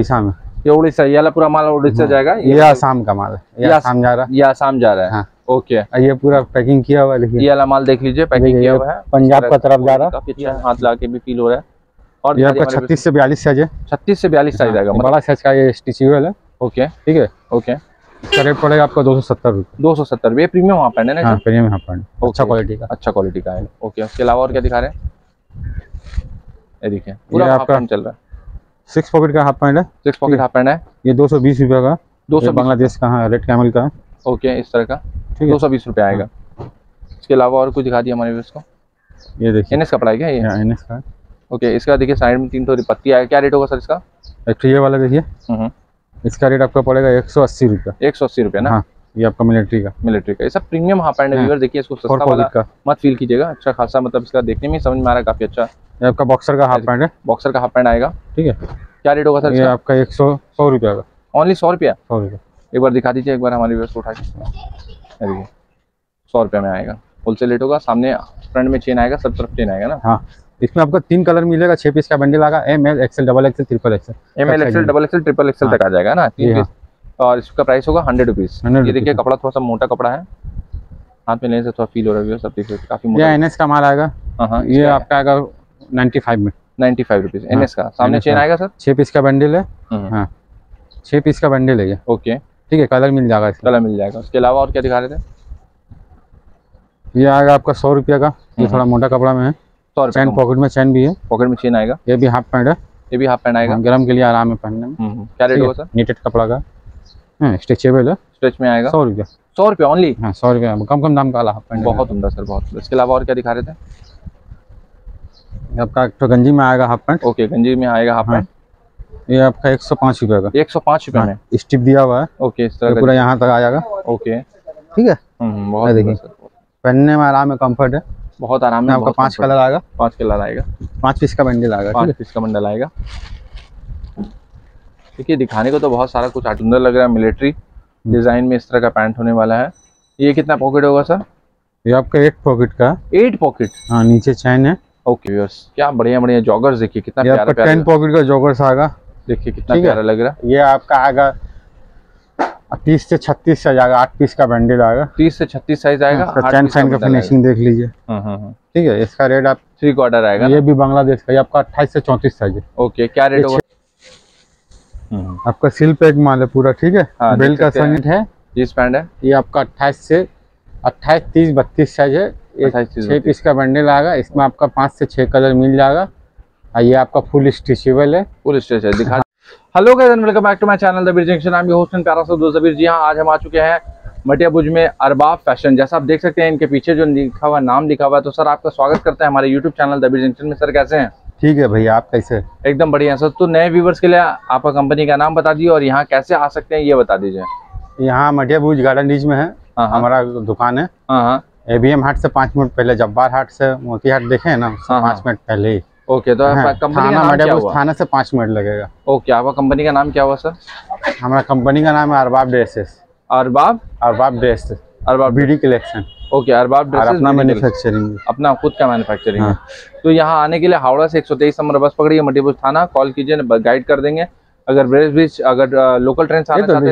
उड़ीसा में, ये उड़ीसा, ये पूरा माल उड़ीसा जाएगा, ये आसाम का माल है, ये आसाम जा रहा है, ये आसाम जा रहा है। ओके, ये पूरा पैकिंग किया हुआ है, ये माल देख लीजिए, पैकिंग किया हुआ है, पंजाब का तरफ जा रहा है, हाथ ला के भी फील हो रहा है। और ये 36 से 42 साइज है, 36 से 42 साइज आएगा, बड़ा साइज का ये स्टिचेबल है। ओके, ठीक है। ओके, करेक्ट पड़ेगा आपको 270 रुपये, 270 रुपये। प्रीमियम वहाँ पर है ना, प्रीमियम यहाँ पर अच्छा क्वालिटी का, अच्छा क्वालिटी का है। ओके, उसके अलावा और क्या दिखा रहे हैं, ये देखिए पूरा हाफ पैंट चल रहा है, 6 पॉकेट का हाफ पैंट है, 6 पॉकेट हाफ पैंट है। ये 220 रुपये का, 200 बांग्लादेश का है, रेड कैमल का। ओके, इस तरह का 220 रुपये आएगा। इसके अलावा और कुछ दिखा दिया हमारे व्यूअर्स को, ये देखिए एनएस कपड़ा है क्या, ये एनएस का। ओके, इसका देखिए साइड में 3 पत्ती आएगा, क्या रेट होगा सर इसका? एक ये वाला देखिए, इसका रेट आपका पड़ेगा 180 रुपये, 180 रुपये ना। ये आपका मिलिट्री का, मिलिट्री का, ये सब प्रीमियम हाफ पैंट है व्यूअर। देखिए इसको सस्ता वाला मत फील कीजिएगा, अच्छा खासा मतलब इसका देखने में समझ में आ रहा है काफी अच्छा। ये आपका बॉक्सर का हाफ पैंट है, बॉक्सर का हाफ पैंट आएगा, ठीक है। क्या रेट होगा सर? ये आपका 100 रुपये का, ओनली 100 रुपया। एक बार दिखा दीजिए, एक बार हमारे व्यूअर्स को उठा के देखिए, 100 रुपये में आएगा, होलसेल रेट होगा। सामने फ्रंट में चेन आएगा, सब तरफ चेन आएगा ना। हाँ, इसमें आपको 3 कलर मिलेगा, 6 पीस का बंडल आएगा, ML, XL, XXL, triple XL, ML, XL, XXL, triple XL तक आ जाएगा ना, 3 पीस। और इसका प्राइस होगा 100 रुपीज़। ये देखिए कपड़ा थोड़ा सा मोटा कपड़ा है, हाथ में लेने से थोड़ा फील हो रहा है, सब देखिए काफी मोटा। ये NS का माल आएगा, हाँ, ये आपका आएगा 95 में, 95 रुपीज़ NS का। सामने चेन आएगा सर, 6 पीस का बंडल है, हाँ 6 पीस का बंडल है। ओके, ठीक है, कलर मिल जाएगा, कलर मिल जाएगा। उसके अलावा और क्या दिखा रहे थे? ये आएगा आपका 100 रुपये का, ये थोड़ा मोटा कपड़ा में है। चैन पॉकेट में चैन भी है, पॉकेट में चैन आएगा। ये भी हाफ पैंट है, ये भी हाफ पैंट आएगा, गर्म के लिए आराम में पहनने में। क्या रेट होगा सर? नीटेड कपड़ा का, स्ट्रेचेबल है, स्ट्रेच में आएगा, 100 रुपये, 100 रुपये ओनली। हाँ, 100 रुपये, कम कम दाम का हाफ पैंट, बहुत उम्दा सर, बहुत। इसके अलावा और क्या दिखा रहे थे? आपका तो गंजी में आएगा हाफ पैंट। ओके, गंजी में आएगा हाफ पैंट, ये आपका 105 रुपये का, 105 रुपये में स्टिप दिया हुआ है। ओके, इस तरह पूरा यहाँ तक आ जाएगा। ओके, ठीक है, बहुत देखिए, पहनने में आराम है, कम्फर्ट है, बहुत आराम है। आपका 5 कलर आएगा, 5 कलर आएगा, 5 पीस का बंडल आएगा, 5 पीस का बंडल आएगा। देखिए दिखाने को तो बहुत सारा कुछ आटुंदर लग रहा है, मिलिट्री डिजाइन में इस तरह का पैंट होने वाला है। ये कितना पॉकेट होगा सर? ये आपका 8 पॉकेट का, 8 पॉकेट, हाँ, नीचे चैन है। ओके व्यूअर्स, क्या बढ़िया बढ़िया जॉगर्स देखिए, कितना प्यारा प्यारा 10 पॉकेट का जॉगर्स आएगा, देखिए कितना प्यारा लग रहा है। ये आपका आएगा 30 से 36 साइज आएगा, 8 पीस का बंडल आएगा, 30 से 36 साइज आएगा। चैन साइन का फिनिशिंग देख लीजिए, ठीक है। इसका रेट आप 3/4 आएगा। ये भी बांग्लादेश का, ये आपका 28 से 34 साइज है। ओके, क्या रेट होगा? आपका सिल पैक माल है पूरा, ठीक है। बेल का संगीत है, जींस पैंट है, ये आपका 28 से 30, 32 साइज है, 6 पीस का बंडल आएगा। इसमें आपका 5 से 6 कलर मिल जाएगा। ये आपका फुल स्टिचेबल है, फुल स्टिच है। दिखा, hello guys and welcome back to my channel Debir junction, I am your host and प्यारा सा दोस्त दबीर। जी हाँ, आज हम आ चुके हैं मटियाबुरुज में अरबाब फैशन। जैसा आप देख सकते हैं इनके पीछे जो लिखा हुआ नाम लिखा हुआ है, तो सर आपका स्वागत करते हैं हमारे यूट्यूब चैनल दबीर जंक्शन में। सर कैसे हैं? ठीक है भैया, आप कैसे? एकदम बढ़िया सर। तो नए व्यूवर्स के लिए आपका कंपनी का नाम बता दीजिए और यहाँ कैसे आ सकते हैं ये बता दीजिए। यहाँ मटियाबुरुज गार्डन रिज में है हमारा दुकान है, ABM हाट से 5 मिनट पहले, जब्बारहाट से मोतीहाट देखे ना 5 मिनट पहले ही। ओके, तो कंपनी का नाम क्या हुआ? थाना से 5 मिनट लगेगा। ओके, आपका कंपनी का नाम क्या हुआ सर? हमारा कंपनी का नाम है Arbab dresses. Arbab dresses, Arbab BD collection. Okay, Arbab dresses अपना मैन्युफैक्चरिंग, अपना खुद का मैन्युफैक्चरिंग है। तो यहाँ आने के लिए हावड़ा से 123 नंबर बस पकड़िए, मटियाबुरुज थाना, कॉल कीजिए, गाइड कर देंगे। अगर लोकल ट्रेन से आना चाहते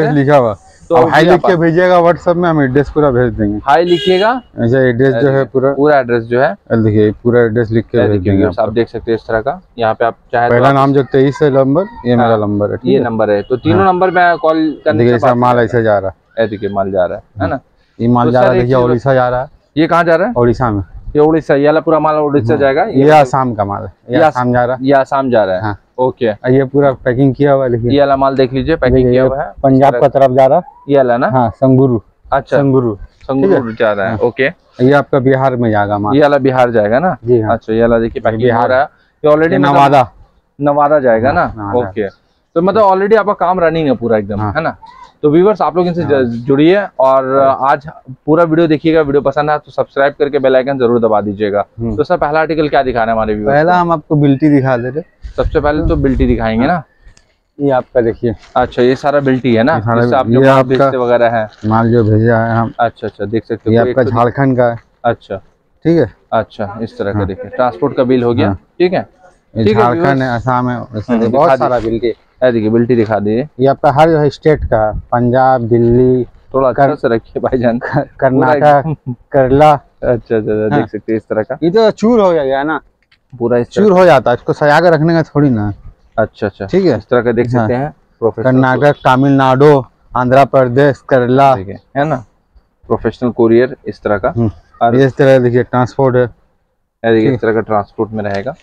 हैं लिखा हुआ तो हाई लिख के भेजिएगा व्हाट्सएप में, हम एड्रेस पूरा भेज देंगे। हाई लिखिएगा, अच्छा एड्रेस जो है पूरा एड्रेस जो है देखिए, पूरा एड्रेस लिख के भेज देंगे। आप देख सकते हैं इस तरह का, यहाँ पे आप चाहे पहला नाम जो 23 है नंबर, ये मेरा नंबर है, ये नंबर है, तो तीनों नंबर में कॉल करने के। माल ऐसे जा रहा है, देखिए माल जा रहा है ना, ये माल जा रहा है, देखिए उड़ीसा जा रहा है। ये कहाँ जा रहा है? उड़ीसा में, ये उड़ीसा, ये पूरा माल उड़ीसा जाएगा। ये आसाम का माल है, ये आसाम जा रहा है, ये आसाम जा रहा है। ओके, ये पूरा पैकिंग किया हुआ है, ये वाला माल देख लीजिए, पैकिंग किया हुआ है, पंजाब का तरफ जा रहा है ये वाला ना, हाँ संगुरू, अच्छा संगुरू जा रहा है। ओके, ये आपका बिहार में जाएगा माल, ये वाला बिहार जाएगा ना, अच्छा ये वाला देखिए पैकिंग हो रहा है, ये ऑलरेडी नवादा जाएगा ना। ओके, तो मतलब ऑलरेडी आपका काम रनिंग है पूरा एकदम, है ना। तो व्यूवर्स आप लोग इनसे जुड़िए और आज पूरा वीडियो देखिएगा, वीडियो पसंद है तो सब्सक्राइब करके बेल आइकन जरूर दबा दीजिएगा। तो सर पहला आर्टिकल क्या दिखा रहे हैं हमारे व्यूवर्स? पहला हम आपको बिल्टी दिखा दे रहे, सबसे पहले तो बिल्टी दिखाएंगे ना। ये आपका देखिए, अच्छा ये सारा बिल्टी है ना, आप देखते वगैरह है माल जो भेजा है हम। अच्छा अच्छा, देख सकते हो, ये आपका झारखंड का है, अच्छा ठीक है, अच्छा इस तरह का देखिए, ट्रांसपोर्ट का बिल हो गया, ठीक है, झारखंड है, आसाम है, बहुत सारा बिल्टी। देखिए बिल्टी दिखा दीजिए। ये आपका हर स्टेट का, पंजाब, दिल्ली, थोड़ा अच्छा से रखिए भाईजान, कर्नाटक, केरला। अच्छा अच्छा, देख सकते हैं इस तरह का। ये तो चूर हो गया ना, पूरा चूर हो जाता है, इसको सजा कर रखने का थोड़ी ना। अच्छा अच्छा, ठीक है, इस तरह का देख सकते हैं। कर्नाटक, तमिलनाडु, आंध्र प्रदेश, केरला, है ना। प्रोफेशनल कुरियर इस तरह का, और इस तरह देखिए ट्रांसपोर्ट है, इस तरह का ट्रांसपोर्ट में रहेगा।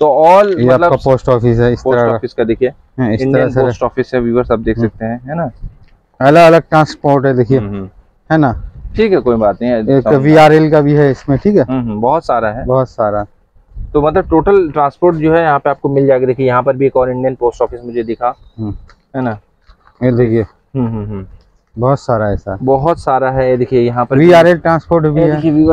तो ऑल मतलब पोस्ट ऑफिस है, इस तरह ऑफिस का देखिए, इंडियन पोस्ट ऑफिस है व्यूअर्स, आप देख सकते हैं, है ना। अलग अलग ट्रांसपोर्ट है देखिए, है ना। ठीक है, कोई बात नहीं, एक वीआरएल का भी है इसमें, ठीक है, बहुत सारा है, बहुत सारा। तो मतलब टोटल ट्रांसपोर्ट जो है यहाँ पे आपको मिल जाएगा। देखिए यहाँ पर भी एक और इंडियन पोस्ट ऑफिस मुझे दिखा, है ना, ये देखिए, बहुत सारा ऐसा, बहुत सारा है। देखिए यहाँ पर वीआरएल ट्रांसपोर्ट भी है,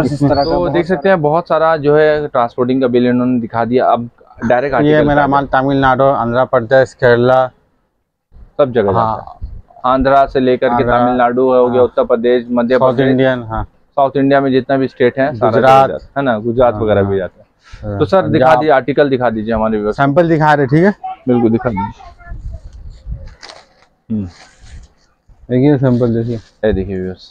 इस तरह का देख सकते हैं। बहुत सारा जो है ट्रांसपोर्टिंग का बिल इन्होंने दिखा दिया। अब डायरेक्ट ये मेरा माल तमिलनाडु, आंध्र प्रदेश, केरला, सब जगह, आंध्रा से लेकर के तमिलनाडु हो गया, Uttar Pradesh, Madhya Pradesh, Indian, south India में जितना भी स्टेट है, गुजरात, है ना, गुजरात वगैरह भी जाता है। तो सर दिखा दीजिए, आर्टिकल दिखा दीजिए हमारे व्यूअर्स, सैंपल दिखा रहे, ठीक है, बिल्कुल दिखा दीजिए। देखिए सैंपल, देखिए, देखिए व्यूअर्स,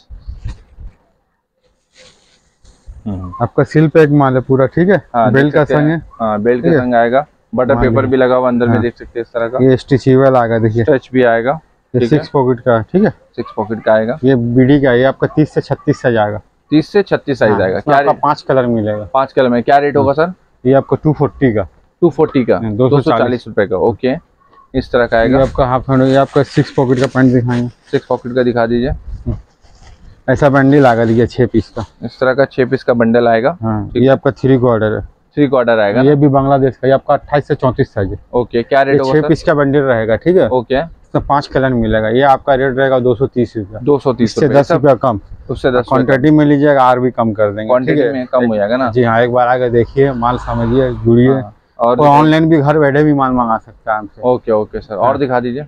आपका सील पैक माल है पूरा, ठीक है, बेल्ट का संग है, बेल्ट का संग आएगा, बटर पेपर भी लगा हुआ अंदर में, देख सकते हैं इस तरह का। ये स्टिचेबल आएगा, देखिए स्ट्रेच भी आएगा, ये 6 पॉकेट का, ठीक है, 6 पॉकेट का आएगा। ये बीडी का, ये आपका 30 से 36 साइज आएगा, 30 से 36 साइज आएगा। क्या आपका 5 कलर मिलेगा, 5 कलर में क्या रेट होगा सर? ये आपको 240 का, 240 का 240 रुपए का, ओके, इस तरह का आएगा। ये आपका हाफ हैंड, ये आपका 6 पॉकेट का पैंट दिखाएंगे, 6 पॉकेट का दिखा दीजिए। ऐसा बंडल आएगा, दीजिए 6 पीस का, इस तरह का 6 पीस का बंडल आएगा। ये आपका 3 क्वार्टर है, 3 क्वार्टर आएगा। ये भी बांग्लादेश का, ये आपका 28 से 34 साइज है, ओके, क्या रेट होगा? 6 पीस का बंडल रहेगा, ठीक है, ओके, 5 कलर मिलेगा। ये आपका रेट रहेगा 230 रुपया, 230 से 10 रुपया कम, उससे 10 क्वान्टिटी में लीजिएगा और भी कम कर देंगे, क्वान्टिटी में कम हो जाएगा ना। जी हाँ, एक बार आगे देखिए, माल समझिए, जुड़िए, और ऑनलाइन भी घर बैठे भी माल मंगा सकता है हमसे। ओके ओके सर, और दिखा दीजिए।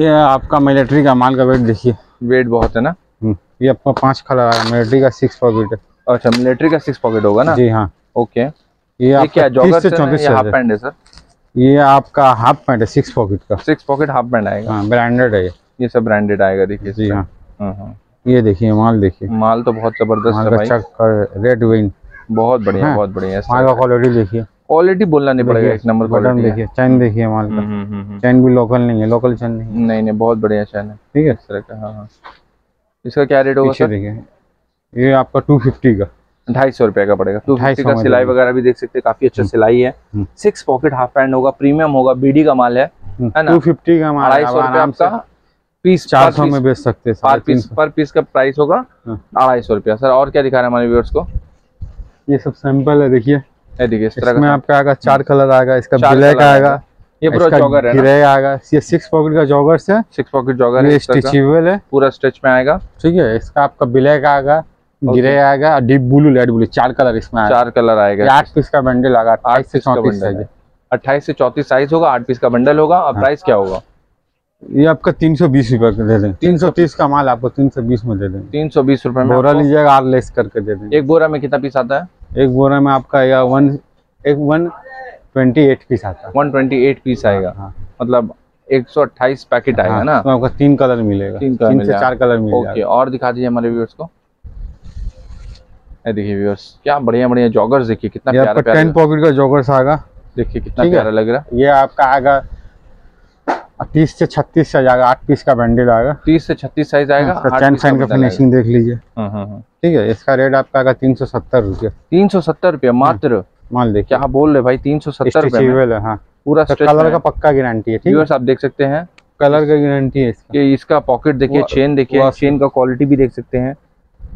ये आपका मिलिट्री का माल का वेट देखिए, वेट बहुत है ना। ये आपका 5 कलर है, मिलिट्री का 6 पॉकेट। अच्छा, मिलिट्री का 6 पॉकेट होगा ना। जी हाँ, ओके। ये क्या जॉगर से 34 हाफ पैंट है सर? ये आपका हाफ पैंट है, 6 पॉकेट का, 6 पॉकेट हाफ पैंट आएगा। हाँ, ब्रांडेड है ये सब ब्रांडेड आएगा। देखिए जी हाँ, ये देखिए माल, देखिए माल तो बहुत जबरदस्त है भाई। रेड विंग बहुत बढ़िया, बहुत बढ़िया माल का। क्वालिटी देखिए, क्वालिटी बोलना नहीं पड़ेगा, एक नंबर क्वालिटी। देखिए चैन, देखिए माल का चैन भी लोकल नहीं है, लोकल चैन नहीं, बहुत बढ़िया चैन है, ठीक है, इस तरह का। हाँ, इसका क्या रेट होगा? देखिए ये आपका 250 का, 250 रुपए का पड़ेगा, 250 का। सिलाई वगैरह भी देख सकते हैं, काफी अच्छा सिलाई है। 6 पॉकेट हाफ पैंट होगा, प्रीमियम होगा, बीडी का माल है, 250 का माल, 250 रुपए आपका पीस, 400 में बेच सकते हैं। पर पीस का प्राइस होगा 250 रुपया। सर और क्या दिखा रहे हैं हमारे व्यूअर्स को? ये सब सैंपल है, देखिए, इसमें आपका आएगा 4 कलर आएगा, इसका ब्लैक आएगा, ये पूरा जॉगर है, ये 6 पॉकेट का जॉगर्स है, 6 पॉकेट जॉगर है, स्टिचेबल है, पूरा स्टिच में आएगा, ठीक है। इसका आपका ब्लैक आएगा, ग्रे आएगा, deep blue, light blue, 4 colour इसमें आएगा, 4 कलर आएगा। 8 पीस का बंडल आएगा, 28 से 34 साइज, 28 से 34 साइज होगा, 8 पीस का बंडल होगा। और प्राइस क्या होगा? ये आपका 320 रुपए का दे दें, 330 का माल आपको 320 में दे दें, 320 रुपए में बोरा लीजिएगा और लेस करके दे दें। एक बोरा में कितना पीस आता है? एक बोरा में आपका 128 पीस आता है, 128 पीस आएगा, मतलब 128 पैकेट आएगा ना। आपका 3 कलर मिलेगा, 3 से 4 कलर मिलेगा। और दिखा दीजिए हमारे व्यूअर्स को। देखिए व्यूअर्स, क्या बढ़िया बढ़िया जॉगर्स, देखिए कितना प्यारा प्यारा। 10 पॉकेट का जॉगर्स आएगा, देखिए कितना प्यारा लग रहा है। ये आपका आएगा 30 से 36 साइज आएगा, 8 पीस का बंडल आएगा, 30 से 36 साइज आएगा। चैन साइन का फिनिशिंग देख लीजिए, ठीक है। इसका रेट आपका आएगा 370 रुपया, 370 रुपया मात्र। मान ले क्या बोल रहे भाई, 370 रुपये। पूरा कलर का पक्का गारंटी है, ठीक है, आप देख सकते हैं, कलर का गारंटी है। इसका पॉकेट देखिए, चेन देखिए, चेन का क्वालिटी भी देख सकते हैं।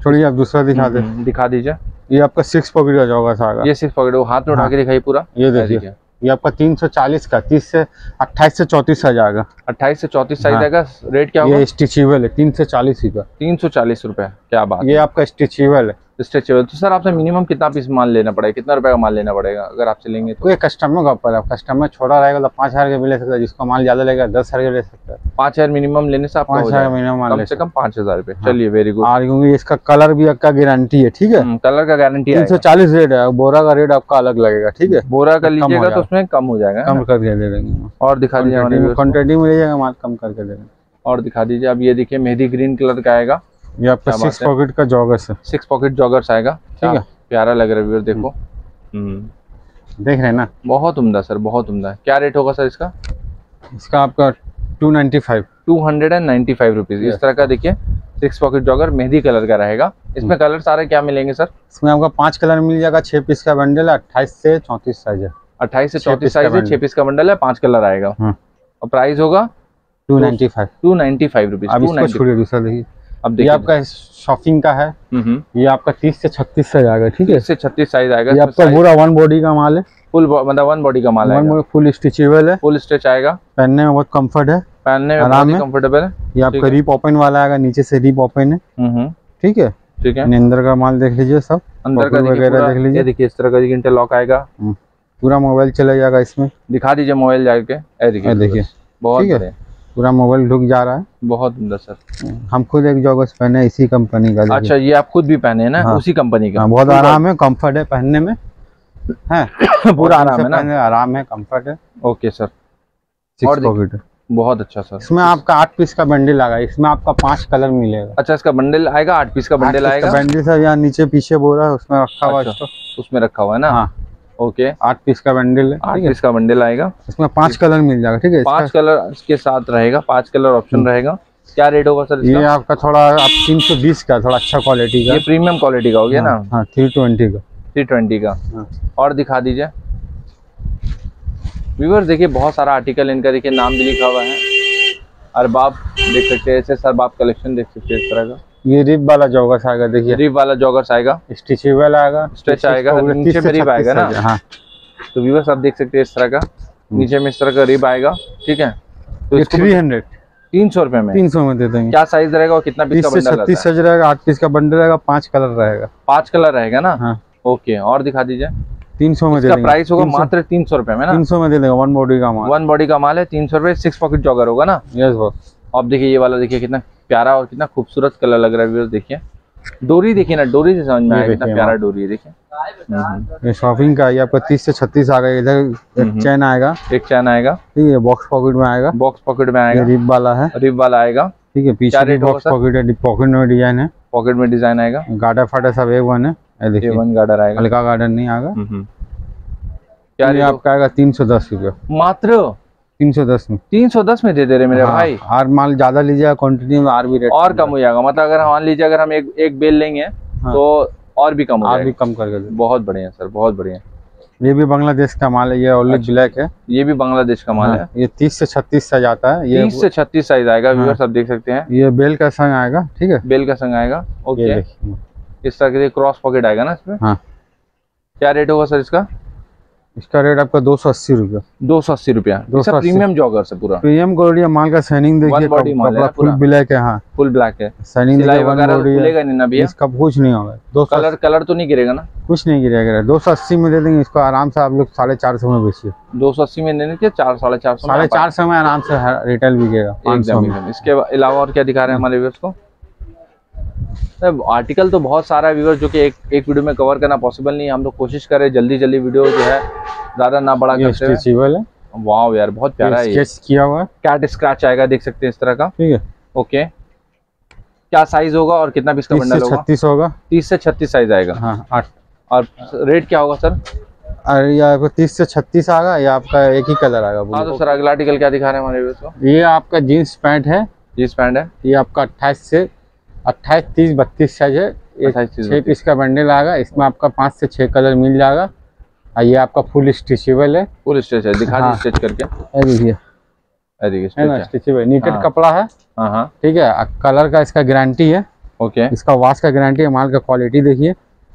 छोड़िए, आप दूसरा दिखा दे, दिखा दीजिए। ये आपका 6 पॉकेट का जॉगर्स आएगा, ये 6 पॉकेट, वो हाथ में उठा के दिखाई पूरा। ये देखिए, ये आपका 340 का, 30 से 28 से 34 साइज आएगा, 28 से 34 साइज आएगा। रेट क्या होगा? ये स्टिचेबल है, 340 रुपया, 340 रुपया। क्या बात, ये आपका स्टिचेबल है, स्ट्रेचेबल। तो सर आपसे मिनिमम कितना पीस माल लेना पड़ेगा, कितना रुपए का माल लेना पड़ेगा अगर आपसे लेंगे तो? कोई कस्टमर का ऊपर, कस्टमर छोटा रहेगा तो 5,000 का भी ले सकता है, जिसका माल ज्यादा लेगा 10,000 का ले सकता है। 5,000 मिनिमम लेने से आप 5,000 मिनिमम, कम से कम 5,000 रुपए। चलिए वेरी गुड। और क्योंकि इसका कलर भी आपका गारंटी है, ठीक है, कलर का गारंटी 340 रेट है, बोरा का रेट आपका अलग लगेगा, ठीक है, बोरा का लीजिएगा तो उसमें कम हो जाएगा, कम करके दे देंगे। और दिखा दीजिए क्वान्टिटी में लीजिएगा माल कम करके दे देंगे। और दिखा दीजिए, अब ये देखिए मेहंदी ग्रीन कलर का आएगा, ये आपका 6 पॉकेट का जॉगर्स है, 6 पॉकेट जॉगर्स आएगा, ठीक है, प्यारा लग रहा है व्यूअर, देखो देख रहे हैं ना, बहुत उम्दा सर, बहुत उम्दा है। क्या रेट होगा सर इसका? इसका आपका 295 रुपीज। इस तरह का देखिए 6 पॉकेट जॉगर मेहंदी कलर का रहेगा। इसमें कलर सारे क्या मिलेंगे सर? इसमें आपका 5 कलर मिल जाएगा, 6 पीस का बंडल है, 28 से 34 साइज है, 28 से 34 साइज है, 6 पीस का बंडल है, 5 कलर आएगा, और प्राइस होगा 295 रुपीज। दूसरा देखिए, अब ये आपका शॉपिंग का है, ये आपका 30 से 36 साइज आएगा, ठीक है, 36 साइज आएगा। ये आपका पूरा 1 बॉडी का माल है, फुल मतलब 1 बॉडी का माल है, फुल स्टिचेबल है, फुल स्टिच आएगा, पहनने में बहुत कंफर्ट है, पहनने में आराम है, कंफर्टेबल है। ये आपका रीप ओपन वाला आएगा, नीचे से रीप ओपन है, ठीक है, ठीक है। अंदर का माल देख लीजिए, सब अंदर का वगैरह देख लीजिए। देखिए इस तरह का इंटरलॉक आएगा, पूरा मोबाइल चला जाएगा इसमें, दिखा दीजिए मोबाइल जाके, देखिए बहुत पूरा मोबाइल ढुक जा रहा है, बहुत सुंदर सर। हम खुद एक जॉगर्स पहने इसी कंपनी का। अच्छा ये आप खुद भी पहने हैं ना? हाँ, उसी कंपनी का। हाँ, बहुत आराम है, कंफर्ट है पहनने में, है पूरा आराम है ना, आराम है, कंफर्ट है। ओके सर, 6 पॉकेट, बहुत अच्छा सर। इसमें आपका 8 पीस का बंडल आएगा, इसमें आपका 5 कलर मिलेगा। अच्छा इसका बंडल आएगा, 8 पीस का बंडल आएगा। बंडल सर यहाँ नीचे पीछे बोरा है, उसमें रखा हुआ है, उसमें रखा हुआ है ना। ओके, 8 पीस का बंडल है, 8 पीस का बंडल आएगा, इसमें 5 कलर मिल जाएगा, ठीक है, 5 कलर के साथ रहेगा, 5 कलर ऑप्शन रहेगा। क्या रेट होगा सर इसका? ये आपका थोड़ा 320 का, थोड़ा अच्छा क्वालिटी का, ये प्रीमियम क्वालिटी का हो गया ना। हाँ, 320 का, 320 का। और दिखा दीजिए व्यूअर्स, देखिए बहुत सारा आर्टिकल इनका, देखिए नाम भी लिखा हुआ है, अरबाब देख सकते हैं, अरबाब कलेक्शन देख सकते हैं। इस तरह का ये रिप वाला जॉगर्स आएगा, देखिए रिप वाला जॉगर्स आएगा, स्टिचेबल आएगा, स्ट्रेच आएगा, नीचे में रिप आएगा ना। हाँ, तो व्यूअर्स आप देख सकते हैं इस तरह का, नीचे में इस तरह का रिप आएगा, ठीक है। तो 300 रुपए में, 300 में दे देंगे। क्या साइज रहेगा और कितना पीस का बंडल रहेगा? 30 से 36 साइज रहेगा, 8 पीस का बंडल रहेगा, 5 कलर रहेगा, 5 कलर रहेगा ना। ओके, और दिखा दीजिए। 300 में दे देंगे, प्राइस होगा मात्र 300 रुपए में ना, 300 में दे देंगे। 1 बॉडी का माल, 1 बॉडी का माल है, 300 रुपए, 6 पॉकेट जॉगर होगा ना। Yes boss. अब देखिए ये वाला, देखिए कितना प्यारा और कितना खूबसूरत कलर लग रहा है व्यूअर्स, देखिए डोरी, देखिए ना डोरी से समझ में आएगा कितना प्यारा डोरी है, देखिए। ये शॉपिंग का, ये आपका 30 से 36 आ गया, इधर एक चैन आएगा, एक चैन आएगा, ठीक है, बॉक्स पॉकेट में आएगा, बॉक्स पॉकेट में आएगा, रिब वाला है, रिब वाला आएगा, ठीक है, पीछे बॉक्स पॉकेट है, पॉकेट में डिजाइन है, पॉकेट में डिजाइन आएगा, गार्डर फाटा सब A1 है, देखिए A1 गार्डर आएगा, हल्का गार्डर नहीं आएगा। क्या ये आपका आएगा 310 रुपया, मात्र 310 में, 310 में दे दे रहे मेरे भाई। हर माल ज्यादा लीजिएगा क्वांटिटी में, आर भी रेट और कम हो जाएगा, मतलब अगर मान लीजिए अगर हम एक बेल लेंगे तो और भी कम हो जाएगा, और भी कम करके। बहुत बढ़िया सर, बहुत बढ़िया। ये भी बांग्लादेश का माल है, ये ऑलिव ब्लैक है, ये भी बांग्लादेश का माल है, ये 30 से 36 साइज आता है, ये 30 से 36 साइज आएगा व्यूअर्स, आप देख सकते हैं। ये बेल का संग आएगा, ठीक है, बेल का संग आएगा। ओके, इस तरह के क्रॉस पॉकेट आएगा ना इसमें। क्या रेट होगा सर इसका? इसका रेट आपका 280 रुपया, 280 रुपया। प्रीमियम जॉगर से पूरा प्रीमियम क्वालिटी माल का, शाइनिंग देखिए, कपड़ा फुल ब्लैक है। हाँ, फुल ब्लैक है, शाइनिंग खुलेगा नहीं ना भैया, इसका कुछ नहीं होगा। कलर तो नहीं गिरेगा ना? कुछ नहीं गिरेगा। 280 में दे देंगे इसको, आराम से आप लोग 450 में बेचिए, 280 में देने के 400, 450, 450 में आराम से रिटेल बिकेगा। इसके अलावा और क्या दिखा रहे हैं हमारे व्यूअर्स को? आर्टिकल तो बहुत सारा है व्यूअर्स, जो कि एक वीडियो में कवर करना पॉसिबल नहीं है। हम लोग कोशिश कर रहे हैं जल्दी वीडियो जो है ज्यादा ना बड़ा करते हैं। वाव यार, बहुत प्यारा है, स्केच किया हुआ है, कैट स्क्रैच आएगा, देख सकते हैं इस तरह का, ठीक है। ओके, क्या साइज होगा और कितना पीस का बंडल होगा? 36 होगा, 30 से 36 साइज आएगा। हाँ, और रेट क्या होगा सर? अरे आपको 30 से 36 आएगा, या आपका एक ही कलर आएगा? तो सर अगला आर्टिकल क्या दिखा रहे हैं हमारे व्यूअर्स को? ये आपका जींस पैंट है, जींस पैंट है, ये आपका 28, 30, 32 साइज है, 6 पीस का बंडल आएगा, इसमें आपका 5 से 6 कलर मिल जाएगा, और ये आपका फुल स्टिचेबल है, फुल स्टिच है, दिखा दीजिए स्टिच करके। अरे स्टिचेबल नीटेड कपड़ा है, ठीक है, कलर का इसका गारंटी है। ओके, इसका वाश का गारंटी है, माल का क्वालिटी देखिए।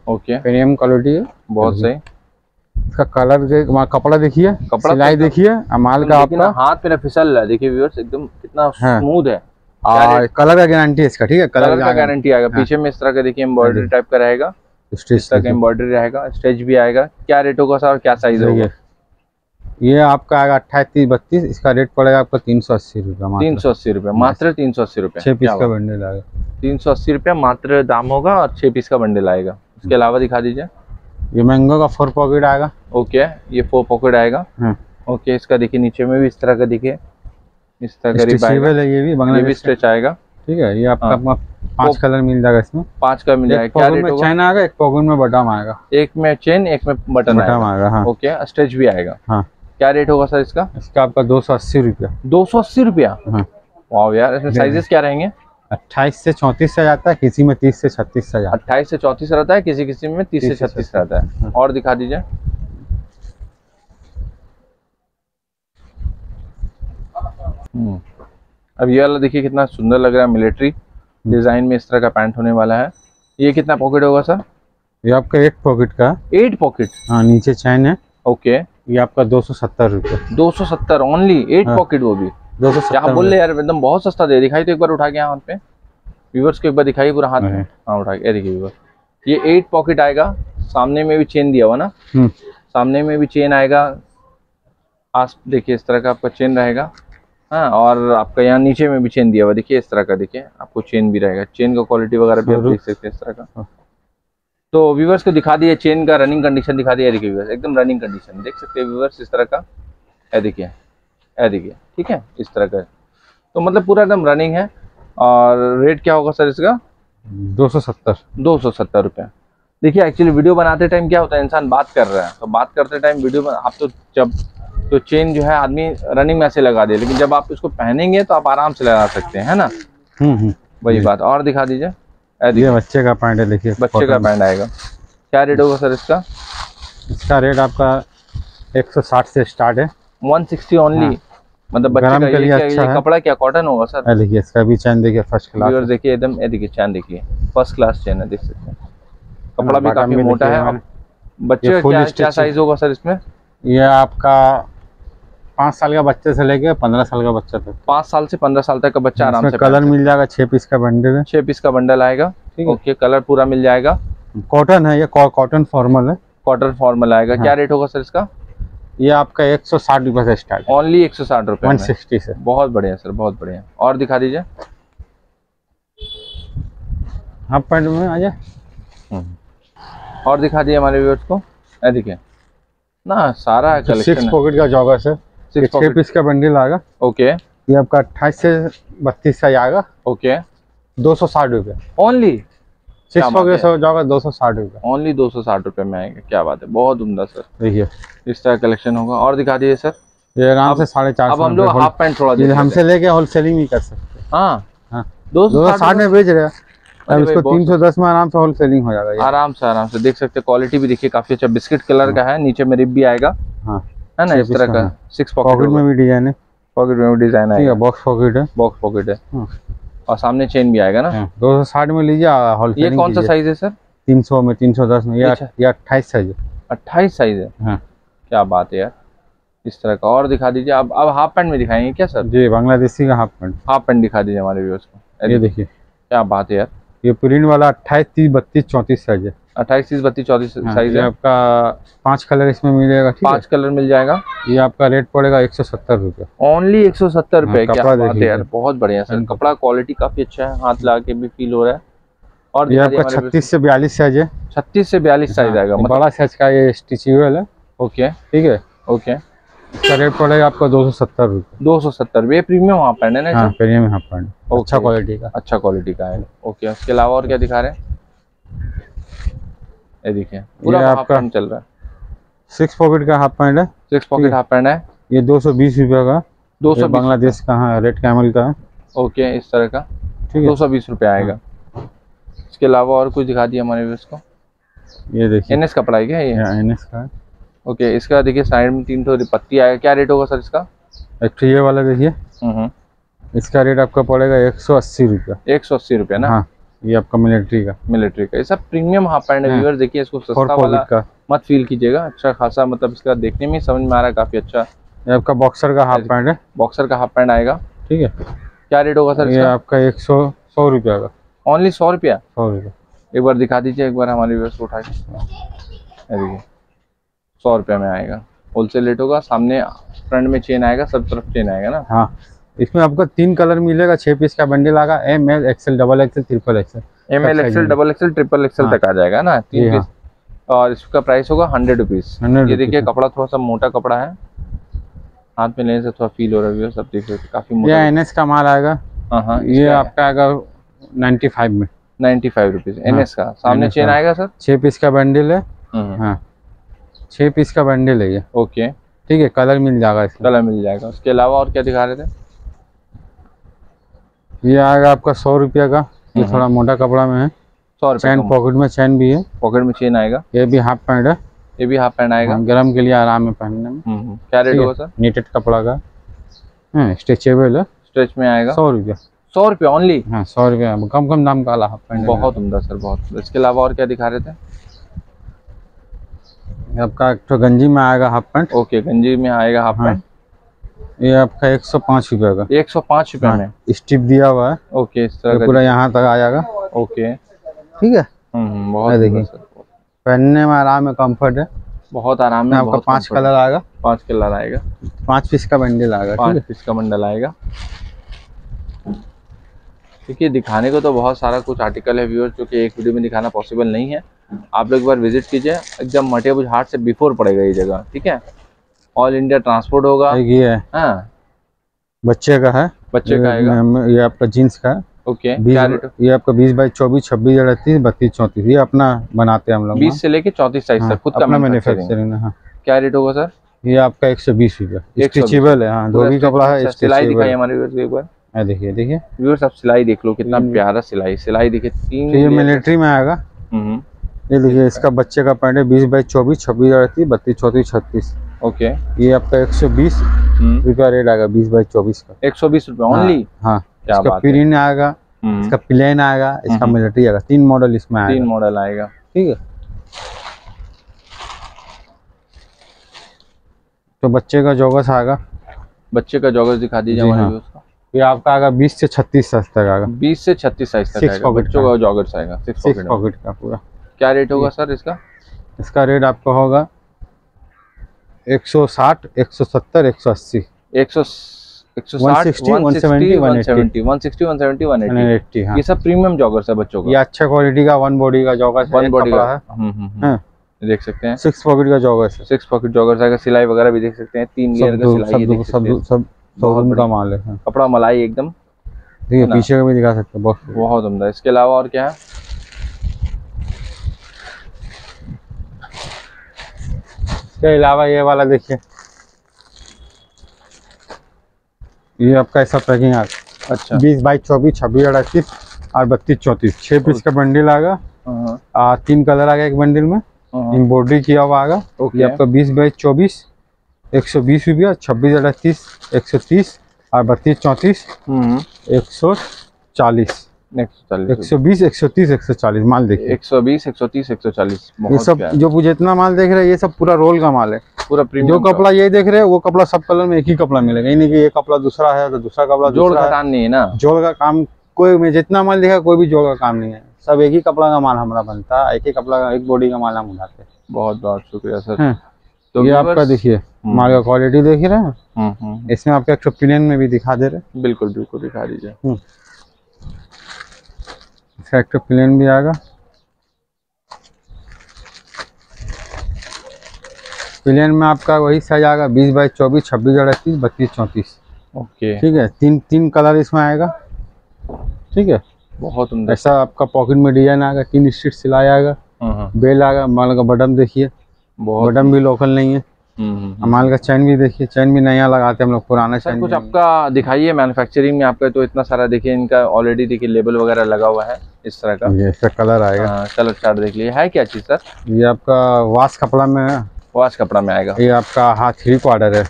ओके, प्रीमियम क्वालिटी है, बहुत सही। इसका कलर, कपड़ा देखिए, कपड़ा सिलाई देखिए, माल का आपका हाथ पे फिसल रहा है, देखिए व्यूअर्स एकदम कितना स्मूथ है, और कलर का गारंटी है इसका, ठीक है, कलर का गारंटी आएगा। पीछे में इस तरह का देखिए एम्ब्रॉयडरी टाइप का रहेगा, स्ट्रेच तक एम्ब्रॉयडरी आएगा, स्ट्रेच भी आएगा। क्या रेट होगा सर, क्या साइज होगा? ये आपका आएगा 28-32, इसका रेट पड़ेगा आपको 380 रुपया। 380 रुपया मात्र, 380 रुपया 6 पीस का बंडल आएगा। 380 रुपया मात्र दाम होगा और 6 पीस का बंडल आएगा। उसके अलावा दिखा दीजिए, ये मैंगो का 4 पॉकेट आएगा। ओके, ये 4 पॉकेट आएगा। ओके, इसका देखिए नीचे में भी इस तरह का, देखिए इस तरह का ये भी स्ट्रेच आएगा। ठीक है, ये आपका 5 कलर मिल जाएगा, इसमें 5 कलर मिल जाएगा। क्या रेट होगा? चैन आएगा, एक पॉकेट में बटन आएगा, एक में चेन, एक में बटन आएगा। ओके, स्ट्रेच भी आएगा। क्या रेट होगा सर इसका? इसका आपका 280 रुपया। 280 रुपया। वाह यार, इसमें साइजेस क्या रहेंगे? 28 से 34 साइज आता है, किसी में 30 से 36 साइज। 28 से 34 रहता है, किसी किसी में 30 से 36 रहता है। और दिखा दीजिए, अब ये वाला देखिए कितना सुंदर लग रहा है, मिलिट्री डिजाइन में इस तरह का पैंट होने वाला है। ये कितना पॉकेट होगा सर? ये आपका 8 पॉकेट का। 8 पॉकेट, हाँ, नीचे चैन है। ओके, ये आपका 270 रुपये। 270 ओनली, 8 पॉकेट, वो भी 270। यहाँ बोल रहे यार, एकदम बहुत सस्ता दे। दिखाई तो एक बार उठा के हाथ पे, व्यूवर्स को एक बार दिखाई पूरा हाथ में। हाँ, उठा के देखिए व्यूवर्स, ये 8 पॉकेट आएगा। सामने में भी चेन दिया हुआ ना, सामने में भी चेन आएगा। आस देखिए इस तरह का आपका चेन रहेगा। हाँ, और आपका यहाँ नीचे में भी चेन दिया हुआ, देखिए इस तरह का। देखिए आपको चेन भी रहेगा, चेन का क्वालिटी वगैरह भी आप देख सकते हैं इस तरह का। तो व्यूवर्स को दिखा दिया चेन का रनिंग कंडीशन, दिखा दिया। देखिए व्यूवर्स, एकदम रनिंग कंडीशन देख सकते हैं व्यूवर्स, इस तरह का। ए देखिए, ए देखिए, ठीक है, इस तरह का। तो मतलब पूरा एकदम रनिंग है। और रेट क्या होगा सर इसका? 270 रुपये। देखिए एक्चुअली वीडियो बनाते टाइम क्या होता है, इंसान बात कर रहा है तो बात करते टाइम वीडियो आप तो जब तो चेन जो है आदमी रनिंग में ऐसे लगा दे, लेकिन जब आप इसको पहनेंगे तो आप आराम से लगा सकते हैं, है ना? वही बात। और दिखा दीजिए, ये बच्चे का पैंट है, देखिए बच्चे का पैंट आएगा। क्या रेट होगा सर इसका? इसका रेट आपका 160 से स्टार्ट है, 160 ओनली। हाँ। मतलब बच्चे का ये कपड़ा क्या कॉटन होगा सर? देखिए इसका भी चैन देखिए, फर्स्ट क्लास। और देखिए एकदम, ये देखिए चैन, देखिए फर्स्ट क्लास चैन है, देख सकते हैं। कपड़ा भी काफी मोटा है। बच्चे का क्या साइज होगा सर इसमें? ये आपका 5 साल का बच्चे से लेके 15 साल का बच्चा तक, 5 साल से 15 साल तक का बच्चा आराम से। कलर मिल जाएगा, 6 पीस का बंडल है, 6 पीस का बंडल आएगा। ओके, कलर पूरा मिल जाएगा। कॉटन है, ये कॉटन फॉर्मल है, कॉटन फॉर्मल आएगा। हाँ। क्या रेट होगा सर इसका? ये आपका 160 रुपये से स्टार्ट, ओनली 160 रुपये, 160 से। बहुत बढ़िया सर, बहुत बढ़िया। और दिखा दीजिए, हाफ पैंट में आ जाए और दिखा दिए हमारे व्यूअर्स को। देखिए ना, सारा कलेक्शन। 6 पॉकेट का जॉगर सर, 6 पीस का बंडल आएगा। ओके, ये आपका 28 से 32 साइज आएगा। ओके, 260 रुपये ओनली। 6 पॉकेट जाएगा 260 रुपये ओनली, 260 रुपये में आएगा। क्या बात है, बहुत उम्दा सर, देखिए इस तरह कलेक्शन होगा। और दिखा दीजिए सर, ये आराम से 450। अब हम लोग हाफ पैंट थोड़ा देखिए, हमसे लेके होलसेलिंग भी कर सकते। हाँ, 260 में बेच रहे हैं, अब इसको 310 में आराम से होलसेलिंग हो जाएगा। आराम से देख सकते हैं, क्वालिटी भी देखिए काफी अच्छा। बिस्किट कलर का है, नीचे में रिप भी आएगा। हाँ, है ना, इस तरह का। 6 पॉकेट में भी डिजाइन है, पॉकेट में भी डिजाइन है। बॉक्स पॉकेट है और सामने चेन भी आएगा ना। 260 में लीजिए होलसेलिंग। ये कौन सा साइज है सर? 300 में, 310 में। ये 28 साइज है, 28 साइज है। क्या बात है यार, इस तरह का। और दिखा दीजिए, अब हाफ पैंट में दिखाएंगे क्या सर? जी, बांग्लादेशी का हाफ पैंट दिखा दीजिए हमारे व्यूअर्स को। ये देखिए, क्या बात है यार, ये प्रिंट वाला 28, 30, 32, 34 साइज है, 28, 30, 32, 34 साइज है। आपका 5 कलर इसमें मिलेगा, 5 कलर मिल जाएगा। ये आपका रेट पड़ेगा 170 रुपये ओनली, 170 रुपये। क्या बात है यार, बहुत बढ़िया सर, कपड़ा क्वालिटी काफी अच्छा है, हाथ लगा के भी फील हो रहा है। और ये आपका 36 से 42 साइज है, 36 से 42 साइज आएगा। बड़ा साइज का ये स्टिचेबल है। ओके, ठीक है। ओके, इसका रेट पड़ेगा आपका 270 रुपये, 270 रुपये। प्रीमियम हाफ पैंट है ना? हाँ, प्रीमियम हाफ पैंट, अच्छा क्वालिटी का, अच्छा क्वालिटी का है। ओके, उसके अलावा और क्या दिखा रहे हैं? ये देखिए, पूरा हाफ पैंट चल रहा है। 6 पॉकेट का हाफ पैंट है, 6 पॉकेट हाफ पैंट है। ये 220 रुपये का, 200 बांग्लादेश का है, रेड कैमल का है। ओके, इस तरह का 220 रुपये आएगा। इसके अलावा और कुछ दिखा दिए हमारे व्यूअर्स को। ये देखिए, एनएस कपड़ा है क्या? ये एनएस का है। ओके, इसका देखिए साइड में 3 पत्ती आएगा। क्या रेट होगा सर इसका? एक्चुअली ये वाला देखिए, इसका रेट आपका पड़ेगा 180 रुपया, 180 रुपया ना। हाँ, ये आपका मिलिट्री का ये सब प्रीमियम हाफ पैंट है व्यूअर्स। देखिए इसको सस्ता वाला मत फील कीजिएगा, अच्छा खासा, मतलब इसका देखने में समझ में आ रहा है काफी अच्छा। ये आपका बॉक्सर का हाफ पैंट है, बॉक्सर का हाफ पैंट आएगा। ठीक है, क्या रेट होगा सर? ये आपका 100 रुपया का, ओनली 100 रुपया। एक बार दिखा दीजिए, एक बार हमारे व्यवस्था को उठा के देखिए। 100 रुपये में आएगा, होलसेल रेट होगा। सामने फ्रंट में चेन आएगा, सब तरफ चेन आएगा ना। हाँ, इसमें आपको 3 कलर मिलेगा, 6 पीस का बंडल आएगा। ML, XL, XXL, triple XL तक आ जाएगा ना, 3 पीस। और इसका प्राइस होगा 100 रुपीज। ये देखिए कपड़ा थोड़ा सा मोटा कपड़ा है, हाथ में लेने से थोड़ा फील हो रहा है, सब देख सकते काफी मोटा। ये NS का माल आएगा। हाँ, ये आपका आएगा 95 में, 95 रुपीज NS का। सामने चेन आएगा सर, 6 पीस का बंडल है। हाँ, 6 पीस का बंडल है ये। ओके ठीक है, कलर मिल जाएगा, इसका कलर मिल जाएगा। उसके अलावा और क्या दिखा रहे थे? ये आएगा आपका 100 रुपया का, ये थोड़ा मोटा कपड़ा में है। 100 रुपये। चैन पॉकेट में चैन भी है, पॉकेट में चेन आएगा। ये भी हाफ पैंट है, ये भी हाफ पैंट आएगा, गर्म के लिए आराम में पहनने में। क्या रेट होगा सर? नीटेड कपड़ा का, स्ट्रेचेबल है, स्ट्रेच में आएगा। 100 रुपया ओनली। हाँ, 100 रुपया कम दाम का हाफ पैंट, बहुत उम्दा सर, बहुत। इसके अलावा और क्या दिखा रहे थे? आपका एक तो गंजी में आएगा हाफ पैंट। ओके, गंजी में आएगा हाफ पैंट। ये आपका 105 रुपये का, 105 रुपये में स्टिप दिया हुआ है। ओके, इस तरह पूरा यहाँ तक आ जाएगा। ओके ठीक है, बहुत देखिए, पहनने में आराम है, कंफर्ट है, बहुत आराम है। आपका 5 कलर आएगा, 5 कलर आएगा, 5 पीस का बंडल आएगा, 5 पीस का बंडल आएगा। देखिए, दिखाने को तो बहुत सारा कुछ आर्टिकल है व्यूअर्स, जो कि एक वीडियो में दिखाना पॉसिबल नहीं है। आप लोग एक बार विजिट कीजिए, एकदम मटियाबुरुज हाट से बिफोर पड़ेगा ये जगह। ठीक है, ऑल इंडिया ट्रांसपोर्ट होगा। हाँ, बच्चे का है, बच्चे का आएगा। ये आपका जीन्स का है। ओके, ये आपका 20 बाई 24, 26, 32, 34 ये अपना बनाते हैं हम लोग, 20 से लेके 34 साइज तक खुद का मैन्युफैक्चरिंग है। क्या रेट होगा सर? ये आपका 120 रुपया, स्टिचेबल है। हाँ, धोबी कपड़ा है, सिलाई दिखाई हमारे व्यूअर्स एक बार। देखिए देखिए व्यूअर्स, आप सिलाई देख लो, कितना प्यारा सिलाई देखिए। 3 ये मिलिट्री में आएगा। ये देखिए, इसका बच्चे का पैंट है, 20 बाई 24, 26, 32, 34, 36। ओके, ये आपका 120 रुपया रेट आएगा, 20 बाई 24 का, 120 रुपया ओनली। हाँ, इसका प्रिंट आएगा, इसका प्लेन आएगा, इसका मिलिट्री आएगा, 3 मॉडल इसमें आएगा, 3 मॉडल आएगा। ठीक है, तो बच्चे का जॉगर्स आएगा, बच्चे का जॉगर्स दिखा दीजिए हमारे। ये आपका आएगा 20 से 36 साइज तक आएगा, 20 से 36 साइज तक आएगा, बच्चों का जॉगर्स आएगा, 6 पॉकेट का पूरा। क्या रेट होगा सर इसका? इसका रेट आपका होगा 160, 170, 180, 160, 170, 180। ये सब प्रीमियम जॉगर्स है बच्चों का। ये अच्छा क्वालिटी का 1 बॉडी का जॉगर्स, 1 बॉडी का है, देख सकते हैं। 6 पॉकेट का जॉगर्स, 6 पॉकेट जॉगर्स आएगा। सिलाई वगैरह भी देख सकते हैं, 3 लेयर का सिलाई, सब का माल है। कपड़ा मलाई एकदम, देखिए पीछे का भी दिखा सकते हैं, बहुत उम्दा। इसके अलावा और क्या है? इसके अलावा ये वाला देखिए, ये आपका ऐसा पैकिंग आएगा। अच्छा, 20 बाई 24, 26, 28 और 32, 34 6 पीस का बंडल आएगा। 3 कलर आएगा एक बंडल में, एम्ब्रॉयडरी किया हुआ आएगा। ओके, आपका 20 बाई 24, 120 रुपया, 26, 38, 130 और 32, 34, 140, 120, 130, 140 माल देखिए, 120, 130, 140। ये सब जो मुझे इतना माल देख रहे हैं, ये सब पूरा रोल का माल है, पूरा प्रीमियम। जो कपड़ा ये देख रहे हैं, वो कपड़ा सब कलर में एक ही कपड़ा मिलेगा, यानी कि ये कपड़ा दूसरा है तो दूसरा कपड़ा। जोड़ का काम नहीं है ना, जोड़ का काम कोई में जितना माल देखा, कोई भी जोड़ का काम नहीं है, सब एक ही कपड़ा का माल हमारा बनता है, एक ही कपड़ा का, एक बॉडी का माल हम उठाते हैं। बहुत बहुत शुक्रिया सर। तो ये आपका देखिए माल का क्वालिटी देख रहे हैं, इसमें आपका एक प्लेन में भी दिखा दे रहे, बिल्कुल बिल्कुल दिखा दीजिए। इसका एक प्लेन भी आएगा, प्लेन में आपका वही साइज आएगा, 20 बाई 24, 26, 28, 32, 34। ओके ठीक है, 3 कलर इसमें आएगा। ठीक है, बहुत उम्दा। ऐसा आपका पॉकेट में डिजाइन आएगा, 3 स्ट्रीट सिलाई आएगा, बेल आएगा। माल का बटन देखिए, बटन भी लोकल नहीं है। माल का चैन भी देखिए, चैन भी नया लगाते हैं हम लोग, पुराना चैन। कुछ आपका दिखाइए मैन्युफैक्चरिंग में आपका, तो इतना सारा देखिए, इनका ऑलरेडी देखिए लेबल वगैरह लगा हुआ है इस तरह का। ये इसका कलर आएगा, कलर चार्ट देख लीजिए। है क्या चीज सर? ये आपका वाश कपड़ा में, वाश कपड़ा में आएगा। ये आपका हाथ 3 क्वार्टर है,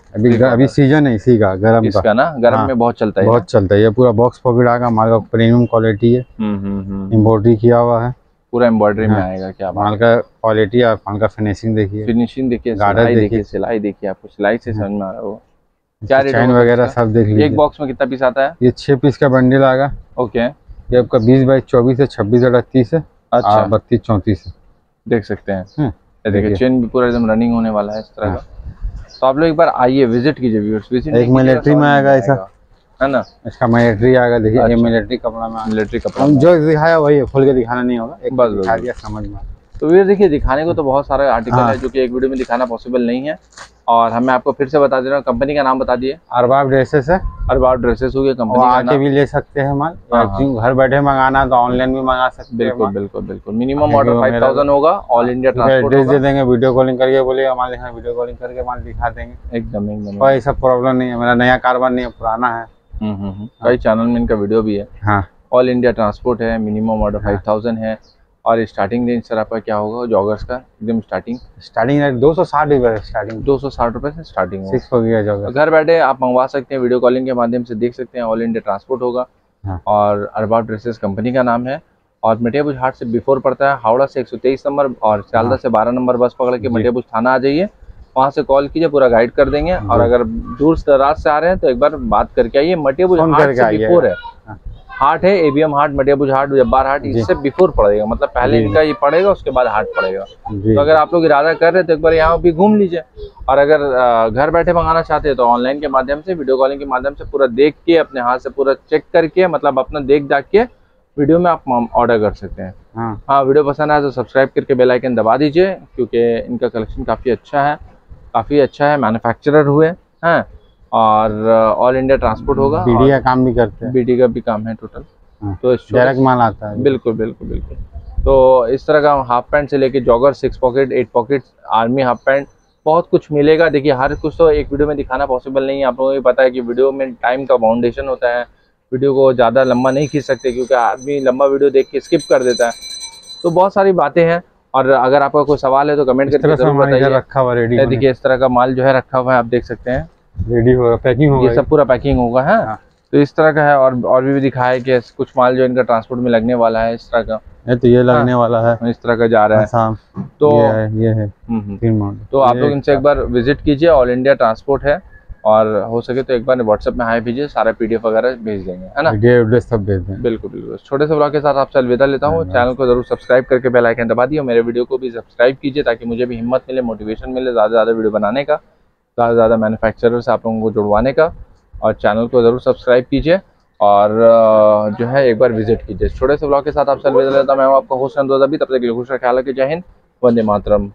अभी सीजन है इसी का, गर्म का ना, गर्म में बहुत चलता है, बहुत चलता है। ये पूरा बॉक्स पॉकेट आएगा, माल का प्रीमियम क्वालिटी है, एम्ब्रॉयडरी किया हुआ है, पूरा एम्ब्रॉयडरी में आएगा। क्या माल का क्वालिटी और माल का फिनिशिंग देखिए, फिनिशिंग देखिए, गार्डर देखिए, सिलाई देखिए, आपको सिलाई से समझ में आ रहा होगा। क्या रेट वगैरह सब देख लीजिए। एक बॉक्स में कितना पीस आता है? ये 6 पीस का बंडल आएगा। ओके, ये आपका 20 बाई 24 है, 26 और 38 है। अच्छा 32-34 देख सकते हैं। देखिए चेन भी पूरा एकदम रनिंग होने वाला है इस तरह का। तो आप लोग एक बार आइए विजिट कीजिए व्यूअर्स। एक मिलिट्री में आएगा ऐसा है ना, इसका मिलिट्री आएगा। देखिए ये मिलिट्री कपड़ा में, मिलिट्री कपड़ा जो दिखाया वही है, खोल के दिखाना नहीं होगा, एक बार दिखा दिया समझ में। तो वीर देखिए दिखाने को तो बहुत सारे आर्टिकल है जो कि एक वीडियो में दिखाना पॉसिबल नहीं है। और हमें आपको फिर से बता दे रहा हूँ, कंपनी का नाम बता दिए। अरबाब ड्रेसेस है, अरबाब ड्रेसेस हो गया कंपनी का नाम। आके भी ले सकते हैं माल, घर बैठे मंगाना तो ऑनलाइन भी मंगा सकते हैं। बिल्कुल बिल्कुल बिल्कुल। मिनिमम ऑर्डर 5000 होगा, ऑल इंडिया ट्रांसपोर्ट एड्रेस दे देंगे, वीडियो कॉलिंग करके बोलिए हमारे देखना, वीडियो कॉलिंग करके माल दिखा देंगे एकदम एकदम। कोई ऐसा प्रॉब्लम नहीं है, मेरा नया कारोबार नहीं है, पुराना है। कई चैनल में इनका वीडियो भी है। ऑल इंडिया ट्रांसपोर्ट है, मिनिमम ऑर्डर 5000 है। और स्टार्टिंग रेंज सर आपका क्या होगा जॉगर्स का? एकदम स्टार्टिंग 260 रुपये, स्टार्टिंग 260 रुपये से स्टार्टिंग हो गया जॉगर। घर बैठे आप मंगवा सकते हैं, वीडियो कॉलिंग के माध्यम से देख सकते हैं। ऑल इंडिया ट्रांसपोर्ट होगा। और अरबाब ड्रेसेस कंपनी का नाम है। और मेटियाबुरुज हाट से बिफोर पड़ता है, हावड़ा से 123 नंबर और सियालदह से 12 नंबर बस पकड़ के मेटियाबुरुज थाना आ जाइए, वहाँ से कॉल कीजिए, पूरा गाइड कर देंगे। और अगर दूर दराज से आ रहे हैं तो एक बार बात करके आइए। मेटियाबुरुज हाट से बिफोर है, हाट है एबीएम हाट, मेटियाबुरुज हाट, जब्बार हाट, इससे बिफोर पड़ेगा, मतलब पहले इनका ये पड़ेगा, उसके बाद हाट पड़ेगा। तो अगर आप लोग इरादा कर रहे हैं तो एक बार यहाँ भी घूम लीजिए। और अगर घर बैठे मंगाना चाहते हैं तो ऑनलाइन के माध्यम से, वीडियो कॉलिंग के माध्यम से पूरा देख के, अपने हाथ से पूरा चेक करके, मतलब अपना देख दाख के वीडियो में आप ऑर्डर कर सकते हैं। हाँ, वीडियो पसंद आए तो सब्सक्राइब करके बेल आइकन दबा दीजिए, क्योंकि इनका कलेक्शन काफ़ी अच्छा है। मैन्युफैक्चरर हुए हैं और ऑल इंडिया ट्रांसपोर्ट होगा। बीडी का काम भी करते हैं, बीडी का भी काम है टोटल। तो डायरेक्ट माल आता है। बिल्कुल बिल्कुल बिल्कुल। तो इस तरह का हाफ पैंट से लेके jogger, 6 pocket 8 pocket, army half pant, बहुत कुछ मिलेगा। देखिए हर कुछ तो एक वीडियो में दिखाना पॉसिबल नहीं है। आप लोगों को पता है कि वीडियो में टाइम का बाउंडेशन होता है, वीडियो को ज़्यादा लंबा नहीं खींच सकते, क्योंकि आदमी लंबा वीडियो देख के स्किप कर देता है। तो बहुत सारी बातें हैं। और अगर आपका कोई सवाल है तो कमेंट करके जरूर बताइए। देखिए इस तरह का माल जो है रखा हुआ है, आप देख सकते हैं, रेडी होगा, पैकिंग होगा, ये सब पूरा पैकिंग होगा है। तो इस तरह का है। और भी दिखा है कि कुछ माल जो इनका ट्रांसपोर्ट में लगने वाला है इस तरह का। तो ये लगने वाला है, इस तरह का जा रहा है। तो ये है। तो आप लोग इनसे एक बार विजिट कीजिए। ऑल इंडिया ट्रांसपोर्ट है। और हो सके तो एक बार व्हाट्सएप में हाई भेजिए, सारा पीडीएफ वगैरह भेज देंगे, है ना, एड्रेस सब भेज देंगे। बिल्कुल बिल्कुल। छोटे से ब्लॉग के साथ आपसे अलविदा लेता हूँ। चैनल को जरूर सब्सक्राइब करके बेल आइकन दबा दिए, और मेरे वीडियो को भी सब्सक्राइब कीजिए, ताकि मुझे भी हिम्मत मिले, मोटिवेशन मिले ज़्यादा से ज़्यादा वीडियो बनाने का, ज़्यादा से ज़्यादा मैन्युफैक्चरर से आप लोगों को जुड़वाने का। और चैनल को ज़रूर सब्सक्राइब कीजिए, और जो है एक बार विजिट कीजिए। छोटे से ब्लॉग के साथ आपसे अलविदा लेता हूं। मैं हूं आपका होस्ट नंदोज़ा भी। तब तक के लिए खुश रखिए, ख्याल रखिए। जय हिंद, वंदे मातरम।